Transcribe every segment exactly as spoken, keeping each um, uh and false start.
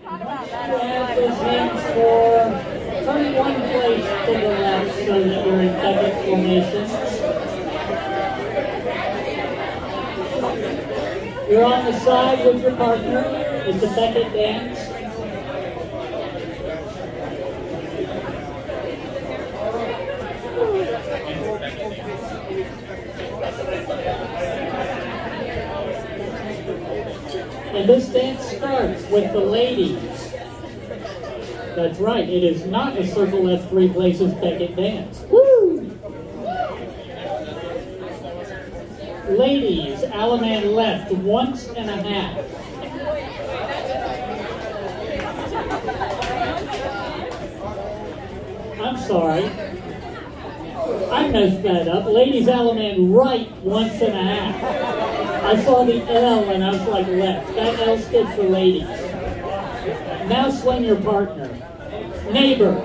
for turning one place to the left so that we're in double formation. You're on the side with your partner. It's the second dance. And this dance starts with the ladies. That's right, it is not a circle left three places second dance. Woo! Ladies, Allemande left once and a half. I'm sorry. I messed that up. Ladies, Allemande right once and a half. I saw the L and I was like left. That L stood for ladies. Now swing your partner. Neighbor.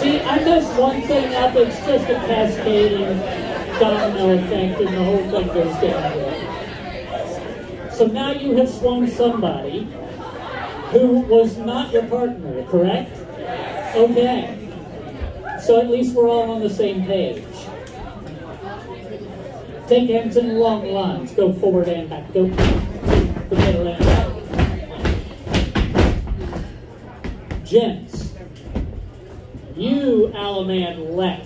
See, I messed one thing up. It's just a cascading domino effect and the whole thing goes down. So now you have swung somebody who was not your partner, correct? Okay. So at least we're all on the same page. Take hands in long lines. Go forward and back. Go to the middle and back. Gents, you Allemande left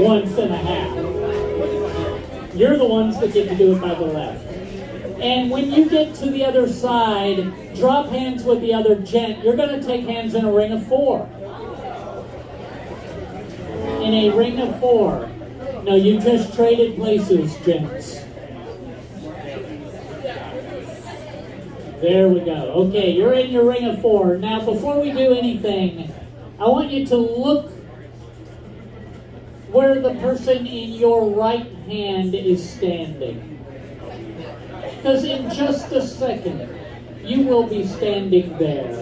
once and a half. You're the ones that get to do it by the left. And when you get to the other side, drop hands with the other gent. You're going to take hands in a ring of four. In a ring of four. No, you just traded places, gents. There we go. Okay, you're in your ring of four. Now, before we do anything, I want you to look where the person in your right hand is standing. Because in just a second, you will be standing there.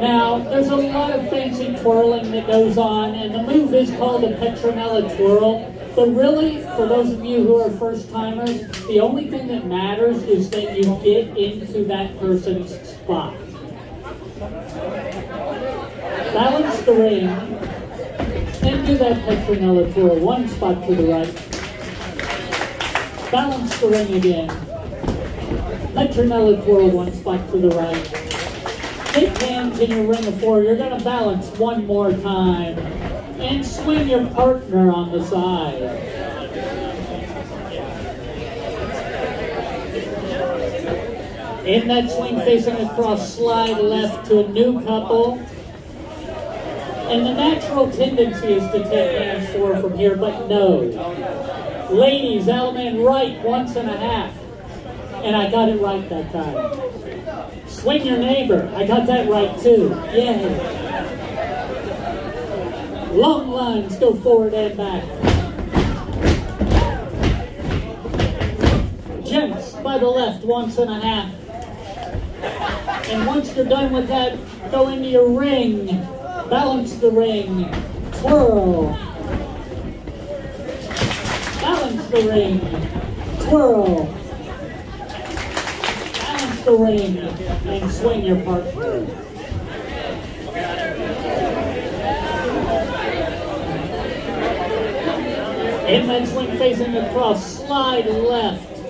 Now, there's a lot of fancy twirling that goes on, and the move is called a Petronella twirl. But really, for those of you who are first-timers, the only thing that matters is that you get into that person's spot. Balance the ring, then do that Petronella twirl, one spot to the right. Balance the ring again. Petronella twirl, one spot to the right. Take hands in your ring of four. You're going to balance one more time. And swing your partner on the side. In that swing, facing across, slide left to a new couple. And the natural tendency is to take hands forward from here, but no. Ladies, Allemande right once and a half. And I got it right that time. Swing your neighbor. I got that right too. Yay. Long lines go forward and back. Gents by the left once and a half. And once you're done with that, go into your ring. Balance the ring. Twirl. Balance the ring. Twirl. Balance the ring. And swing your partner. In that swing, facing across, slide left.